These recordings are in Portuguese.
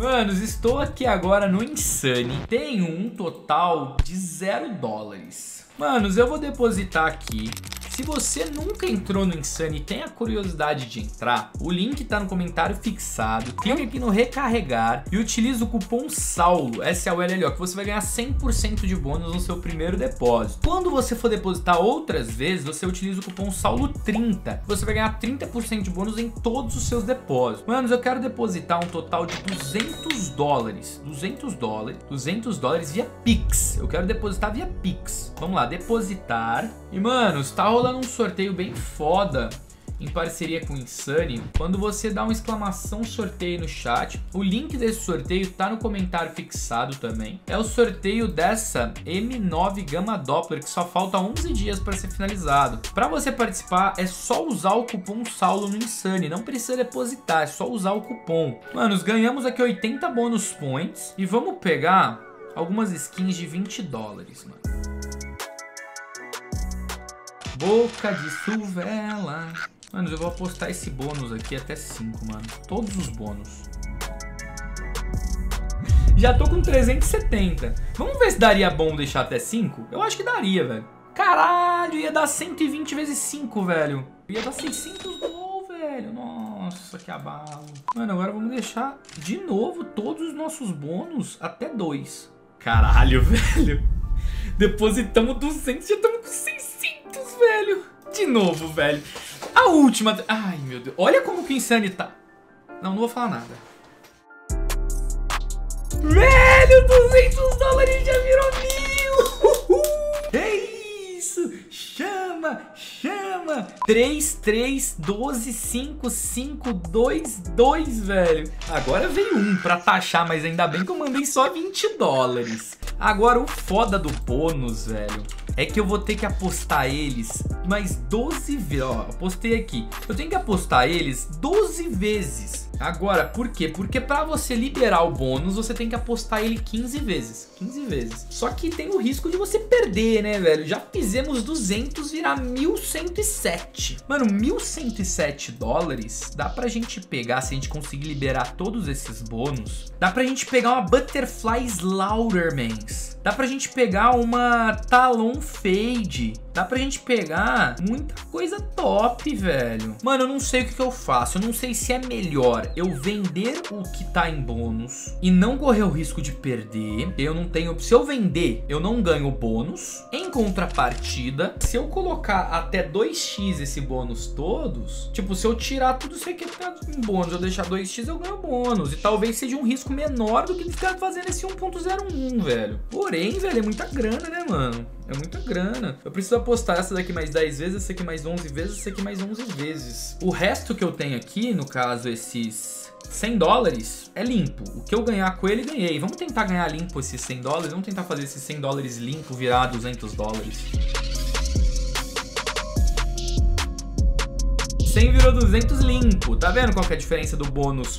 Manos, estou aqui agora no Insane. Tenho um total de $0. Manos, eu vou depositar aqui. Se você nunca entrou no Insane e tem a curiosidade de entrar, o link tá no comentário fixado. Clica aqui no recarregar e utiliza o cupom SAULLO, S-A-U-L-L-O, que você vai ganhar 100% de bônus no seu primeiro depósito. Quando você for depositar outras vezes, você utiliza o cupom SAULLO30. Você vai ganhar 30% de bônus em todos os seus depósitos. Manos, eu quero depositar um total de $200. $200 via Pix. Eu quero depositar via Pix. Vamos lá, depositar. E, manos, tá rolando um sorteio bem foda em parceria com o Insane. Quando você dá uma exclamação sorteio no chat, o link desse sorteio tá no comentário fixado também. É o sorteio dessa M9 Gamma Doppler, que só falta 11 dias para ser finalizado. Para você participar é só usar o cupom SAULLO no Insane, não precisa depositar, é só usar o cupom. Manos, ganhamos aqui 80 bônus points e vamos pegar algumas skins de $20, mano. Boca de suvela. Mano, eu vou apostar esse bônus aqui até 5, mano. Todos os bônus. Já tô com 370. Vamos ver se daria bom deixar até 5? Eu acho que daria, velho. Caralho, ia dar 120 vezes 5, velho. Ia dar 600 gol, velho. Nossa, que abalo. Mano, agora vamos deixar de novo todos os nossos bônus até 2. Caralho, velho. Depositamos 200, já estamos com 600. Velho, de novo, velho. A última. Ai, meu Deus. Olha como que o Insane tá. Não, não vou falar nada. Velho, $200 já virou 1000. É isso. Chama, chama. 3, 3, 12, 5, 5, 2, 2, velho. Agora veio um pra taxar, mas ainda bem que eu mandei só $20. Agora o foda do bônus, velho, é que eu vou ter que apostar eles mais 12 vezes. Ó, apostei aqui. Eu tenho que apostar eles 12 vezes. Agora, por quê? Porque pra você liberar o bônus, você tem que apostar ele 15 vezes. 15 vezes. Só que tem o risco de você perder, né, velho? Já fizemos 200 virar 1.107. Mano, $1.107 dá pra gente pegar, se a gente conseguir liberar todos esses bônus, dá pra gente pegar uma Butterfly Slaughter, mans. Dá pra gente pegar uma Talon Fade. Dá pra gente pegar muita coisa top, velho. Mano, eu não sei o que eu faço. Eu não sei se é melhor eu vender o que tá em bônus e não correr o risco de perder. Eu não tenho... Se eu vender, eu não ganho bônus. Em contrapartida, se eu colocar até 2x esse bônus todos, tipo, se eu tirar tudo isso aqui que tá em bônus, eu deixar 2x, eu ganho bônus. E talvez seja um risco menor do que ficar fazendo esse 1.01, velho. Porém, velho, é muita grana, né, mano? É muita grana. Eu preciso apostar essa daqui mais 10 vezes, essa aqui mais 11 vezes, essa aqui mais 11 vezes. O resto que eu tenho aqui, no caso esses $100, é limpo. O que eu ganhar com ele, ganhei. Vamos tentar ganhar limpo esses $100. Vamos tentar fazer esses $100 limpo virar $200. 100 virou 200 limpo. Tá vendo qual que é a diferença do bônus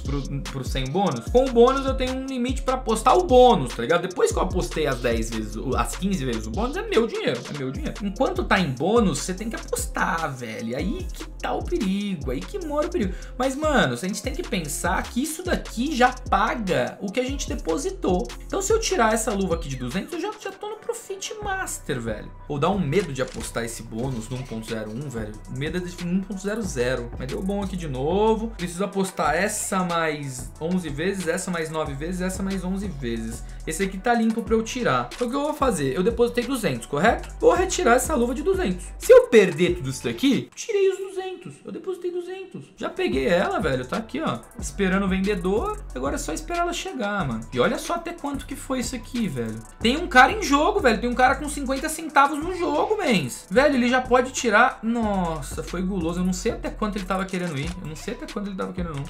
pro 100 bônus? Com o bônus eu tenho um limite pra apostar o bônus, tá ligado? Depois que eu apostei as 10 vezes, as 15 vezes o bônus, é meu dinheiro, é meu dinheiro. Enquanto tá em bônus, você tem que apostar, velho. Aí que tá o perigo, aí que mora o perigo. Mas, mano, a gente tem que pensar que isso daqui já paga o que a gente depositou. Então, se eu tirar essa luva aqui de 200, eu já tô no Profit Master, velho. Ou dá um medo de apostar esse bônus no 1.01, velho. O medo é de 1.00. Mas deu bom aqui de novo. Preciso apostar essa mais 11 vezes, essa mais 9 vezes, essa mais 11 vezes. Esse aqui tá limpo pra eu tirar. Então o que eu vou fazer? Eu depositei 200, correto? Vou retirar essa luva de 200. Se eu perder tudo isso daqui, tirei os 200. Eu depositei 200. Já peguei ela, velho. Tá aqui, ó. Esperando o vendedor. Agora é só esperar ela chegar, mano. E olha só até quanto que foi isso aqui, velho. Tem um cara em jogo, velho. Tem um cara com 50 centavos no jogo, mens. Velho, ele já pode tirar... Nossa, foi guloso. Eu não sei até quanto ele tava querendo ir. Eu não sei até quanto ele tava querendo não.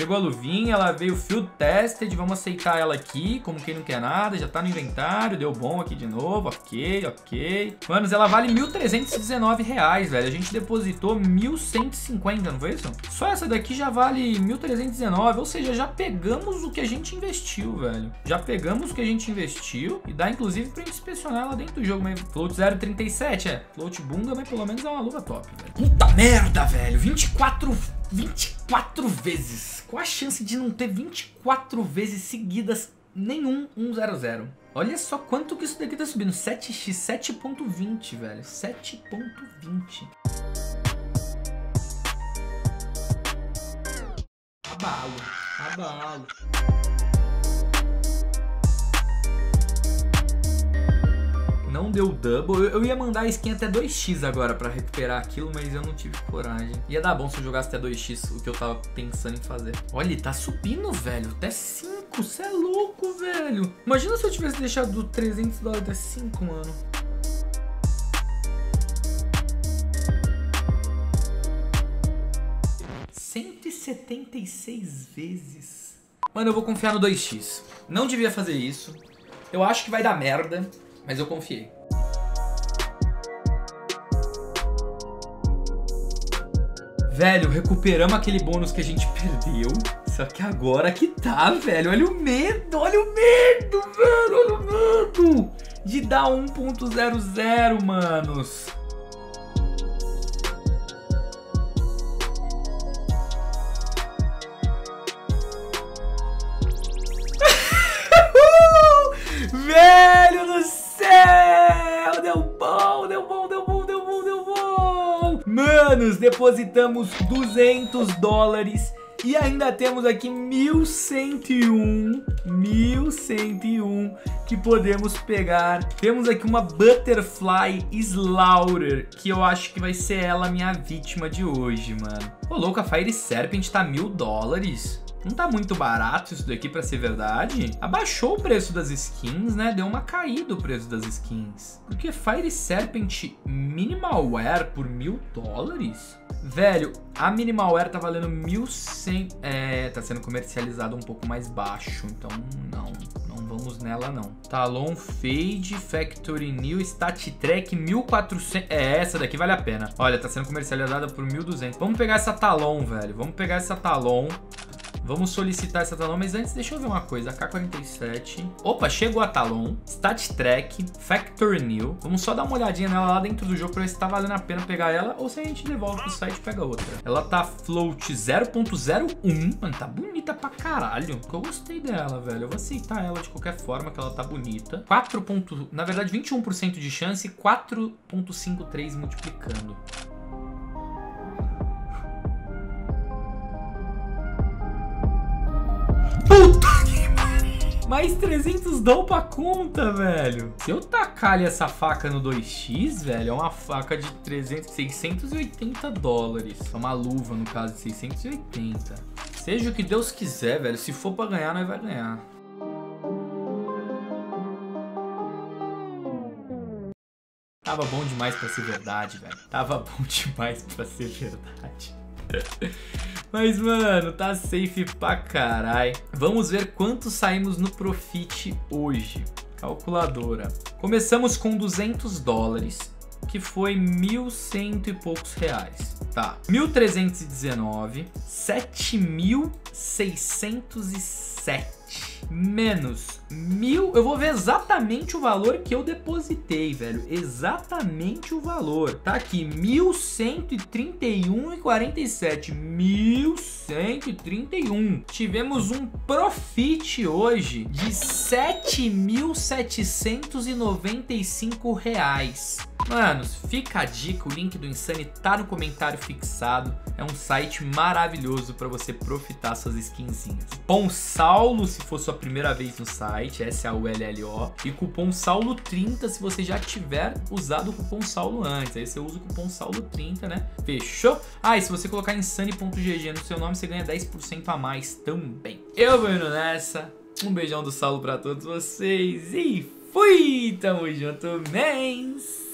Chegou a luvinha, ela veio field tested, vamos aceitar ela aqui, como quem não quer nada, já tá no inventário, deu bom aqui de novo, ok, ok. Manos, ela vale R$ 1.319, velho, a gente depositou 1.150, não foi isso? Só essa daqui já vale 1.319, ou seja, já pegamos o que a gente investiu, velho. Já pegamos o que a gente investiu e dá, inclusive, pra gente inspecionar ela dentro do jogo, mas float 0.37, é, float bunga, mas pelo menos é uma luva top, velho. Puta merda, velho, 24 vezes. Qual a chance de não ter 24 vezes seguidas nenhum 100? Olha só quanto que isso daqui tá subindo. 7x, 7.20, velho. 7.20. Abalo, abalo. Não deu double, eu ia mandar a skin até 2x agora pra recuperar aquilo, mas eu não tive coragem. Ia dar bom se eu jogasse até 2x, o que eu tava pensando em fazer. Olha, tá subindo, velho, até 5, cê é louco, velho. Imagina se eu tivesse deixado $300 até 5, mano. R$ 176. Mano, eu vou confiar no 2x. Não devia fazer isso, eu acho que vai dar merda. Mas eu confiei. Velho, recuperamos aquele bônus que a gente perdeu. Só que agora que tá, velho. Olha o medo, velho. Olha o medo de dar 1.00, manos. Velho do céu, deu bom. Manos, depositamos $200 e ainda temos aqui 1.101 que podemos pegar. Temos aqui uma Butterfly Slaughter, que eu acho que vai ser ela a minha vítima de hoje, mano. Ô, louco, a Fire Serpent tá $1.000. Não tá muito barato isso daqui pra ser verdade. Abaixou o preço das skins, né? Deu uma caída o preço das skins. Porque Fire Serpent Minimal Wear por $1.000? Velho, a Minimal Wear tá valendo 1.100. É, tá sendo comercializada um pouco mais baixo. Então, não vamos nela, não. Talon Fade, Factory New, Stat Track, 1.400. É, essa daqui vale a pena. Olha, tá sendo comercializada por 1.200. Vamos pegar essa Talon, velho. Vamos pegar essa Talon. Vamos solicitar essa Talon, mas antes deixa eu ver uma coisa, K47, opa, chegou a Talon, Stat Track, Factory New, vamos só dar uma olhadinha nela lá dentro do jogo pra ver se tá valendo a pena pegar ela ou se a gente devolve pro site e pega outra. Ela tá float 0.01, mano, tá bonita pra caralho, eu gostei dela, velho, eu vou aceitar ela de qualquer forma que ela tá bonita. 4, na verdade 21% de chance, 4.53 multiplicando. Puta que pariu! Mais $300 pra conta, velho. Se eu tacar essa faca no 2x, velho, é uma faca de $680. É uma luva, no caso, de 680. Seja o que Deus quiser, velho. Se for pra ganhar, nós vai ganhar. Tava bom demais pra ser verdade, velho. Tava bom demais pra ser verdade. Mas, mano, tá safe pra carai. Vamos ver quanto saímos no profit hoje. Calculadora. Começamos com $200, que foi 1.100 e poucos reais. Tá, 1.319, 7.607, menos 1.000, eu vou ver exatamente o valor que eu depositei, velho, exatamente o valor, tá aqui, 1.131,47, 1.131, tivemos um profit hoje de R$ 7.795, Manos, fica a dica, o link do Insane tá no comentário fixado. É um site maravilhoso para você profitar suas skinzinhas. Cupom SAULLO se for sua primeira vez no site, SAULLO. E cupom SAULLO30 se você já tiver usado o cupom SAULLO antes. Aí você usa o cupom SAULLO30, né? Fechou? Ah, e se você colocar Insane.GG no seu nome, você ganha 10% a mais também. Eu vou indo nessa. Um beijão do Saulo para todos vocês e fui! Tamo junto, mens!